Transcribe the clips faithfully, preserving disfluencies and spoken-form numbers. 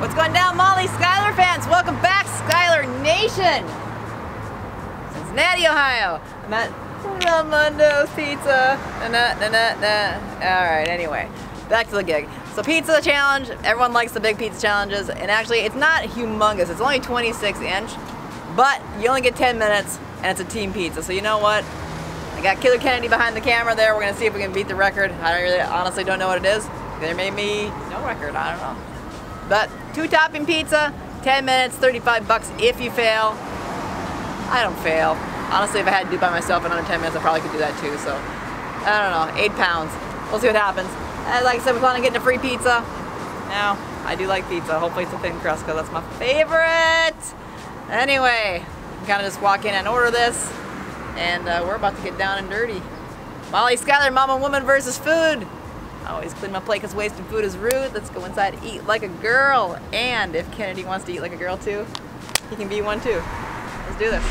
What's going down, Molly Schuyler fans? Welcome back, Schuyler Nation! Cincinnati, Ohio. I'm at Ramundo's Pizza. Na, na, na, na, na. Alright, anyway, back to the gig. So pizza challenge, everyone likes the big pizza challenges, and actually it's not humongous, it's only twenty-six inch, but you only get ten minutes, and it's a team pizza, so you know what? I got Killer Kennedy behind the camera there. We're gonna see if we can beat the record. I really, honestly don't know what it is. There may be no record, I don't know. But two topping pizza, ten minutes, thirty-five bucks if you fail. I don't fail. Honestly, if I had to do it by myself in under ten minutes, I probably could do that too, so. I don't know, eight pounds. We'll see what happens. And like I said, we plan on getting a free pizza. Now, I do like pizza. Hopefully it's a thin crust, because that's my favorite. Anyway, I'm kind of just walk in and order this. And uh, we're about to get down and dirty. Molly Schuyler, Mom and Woman versus Food. I always clean my plate because wasting food is rude. Let's go inside and eat like a girl. And if Kennedy wants to eat like a girl too, he can be one too. Let's do this.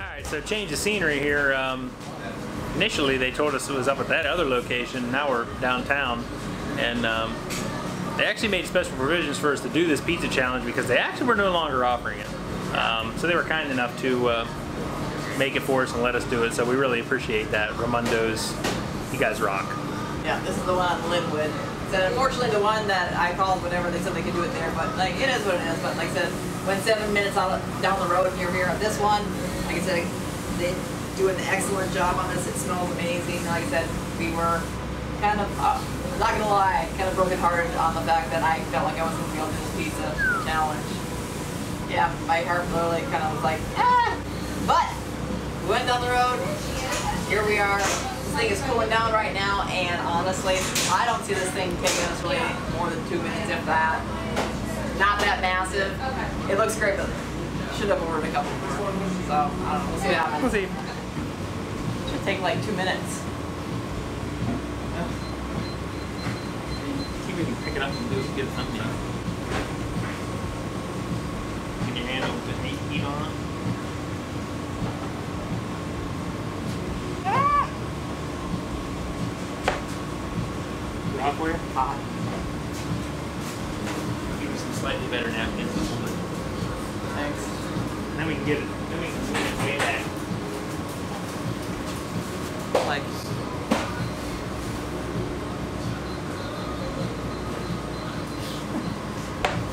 All right, so change of scenery here. Um, initially, they told us it was up at that other location. Now we're downtown, and um, they actually made special provisions for us to do this pizza challenge because they actually were no longer offering it. Um, so they were kind enough to uh, make it for us and let us do it. So we really appreciate that. Ramundo's, you guys rock. Yeah, this is the one on Linwood. So unfortunately, the one that I called whenever they said they could do it there, but like it is what it is. But like I said, when seven minutes down the road you're here at this one. Like I said, they do an excellent job on this. It smells amazing. Like I said, we were kind of, uh, not gonna lie, kind of brokenhearted on the fact that I felt like I wasn't gonna be able to do this pizza challenge. Yeah, my heart literally kind of was like, ah! But we went down the road. Here we are. This thing is cooling down right now, and honestly, I don't see this thing taking us really more than two minutes, if that. Not that massive. It looks great, but should have ordered a couple more. So, I don't know, we'll see what happens. We'll see. It should take like two minutes. Yeah. See if we can pick it up and do it, get something. Can you handle the heat on it? Ah! Is it hot for you? Hot. I'll give you some slightly better napkins. Thanks. And then we can get it. Then we can swing it way back. Like.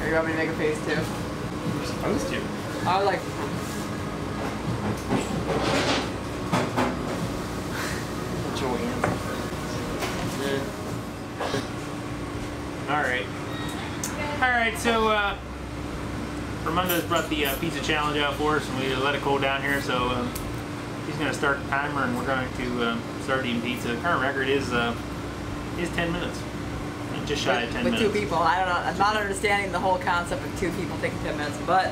Are you want me to make a face too? You're supposed to. I like. Joanne. Yeah. All right. All right. So. Uh, Ramundo's brought the uh, pizza challenge out for us, and we let it cool down here, so um, he's going to start the timer, and we're going to uh, start eating pizza. The current record is uh, is ten minutes, just shy with, of ten with minutes. With two people. I don't know. I'm not understanding the whole concept of two people taking ten minutes, but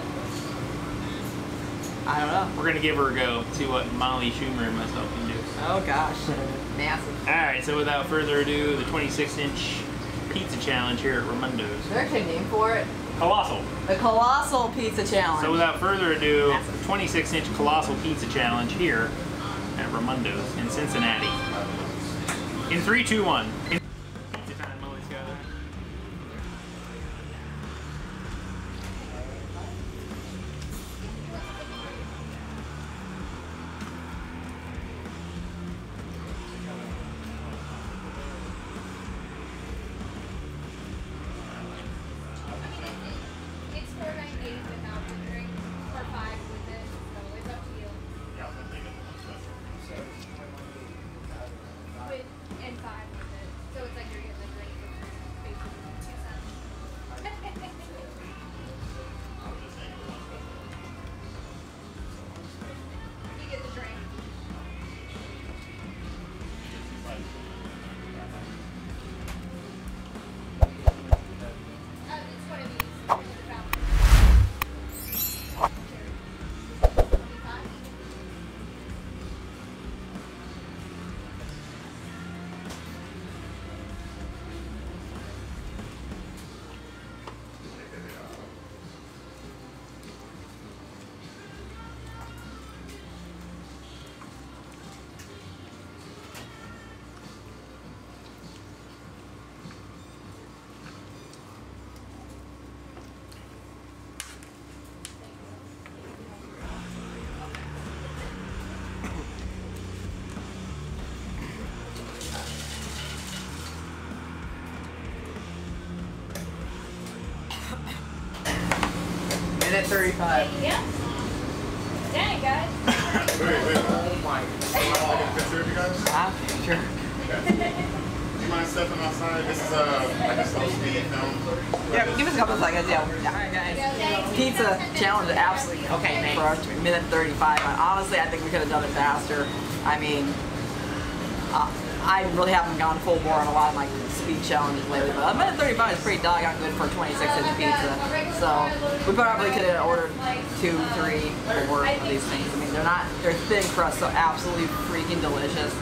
I don't know. We're going to give her a go, see what Molly Schuyler and myself can do. Oh, gosh. Massive. All right, so without further ado, the twenty-six inch pizza challenge here at Ramundo's. There's a name for it. Colossal. The Colossal Pizza Challenge. So without further ado, twenty-six inch Colossal Pizza Challenge here at Ramundo's in Cincinnati. In three, two, one. In pizza time, Molly Schuyler. at thirty-five. Yeah. Dang, guys. Wait, wait, oh my. Do you want to take a picture of you guys? Ah, sure. Okay. Do you mind stepping outside? This is a uh, like a slow speed film. Yeah, give us a couple seconds. Yeah. All right, guys. Pizza challenge is absolutely okay, man. For our minute thirty-five. And honestly, I think we could have done it faster. I mean, uh, I really haven't gone full bore on a lot of my speed challenges lately, but a minute thirty-five is pretty doggone good for a twenty-six inch pizza. So we probably could have ordered two, three, four of these things. I mean, they're not, they're thin crust, so absolutely freaking delicious.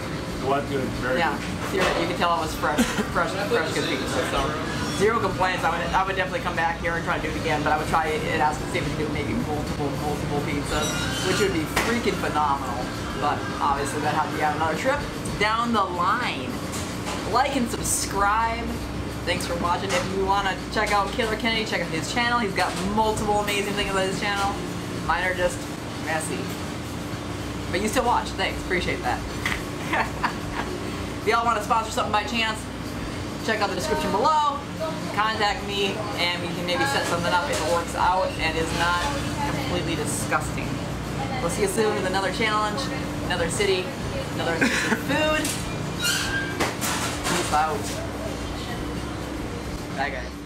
It was good, very yeah, good. Yeah, you can tell it was fresh, fresh, fresh good pizza. So zero complaints. I would, I would definitely come back here and try to do it again, but I would try it and ask to see if we could do maybe multiple, multiple pizzas, which would be freaking phenomenal. But obviously that had to have another trip down the line. Like and subscribe. Thanks for watching. If you want to check out Killer Kennedy, check out his channel. He's got multiple amazing things on his channel. Mine are just messy. But you still watch. Thanks. Appreciate that. If y'all want to sponsor something by chance, check out the description below. Contact me and we can maybe set something up. It works out and is not completely disgusting. We'll see you soon with another challenge, another city, another food. Out. Bye guys.